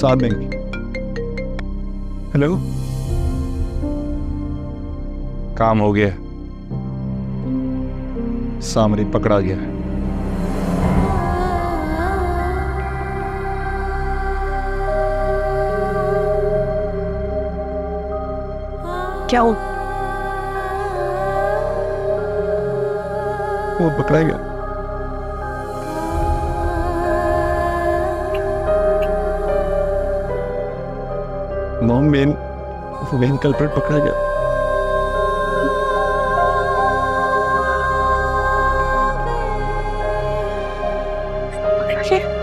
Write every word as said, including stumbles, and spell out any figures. Sadheng. Hello? काम हो गया, सामरी पकड़ा गया है। क्या हो? वो पकड़ा गया। मॉम मेन मेन कल्प्रेट पकड़ा गया। Okay.